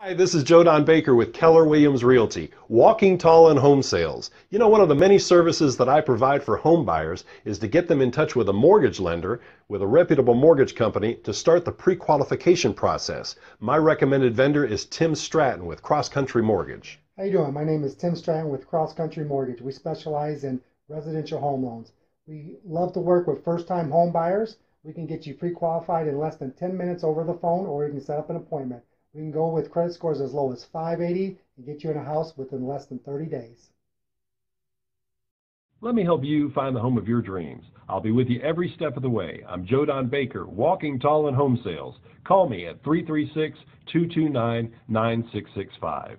Hi, this is Joe Don Baker with Keller Williams Realty, walking tall in home sales. You know, one of the many services that I provide for home buyers is to get them in touch with a mortgage lender with a reputable mortgage company to start the pre-qualification process. My recommended vendor is Tim Stratton with Cross Country Mortgage. How you doing? My name is Tim Stratton with Cross Country Mortgage. We specialize in residential home loans. We love to work with first-time home buyers. We can get you pre-qualified in less than 10 minutes over the phone, or you can set up an appointment. We can go with credit scores as low as 580 and get you in a house within less than 30 days. Let me help you find the home of your dreams. I'll be with you every step of the way. I'm Joe Don Baker, walking tall in home sales. Call me at 336-229-9665.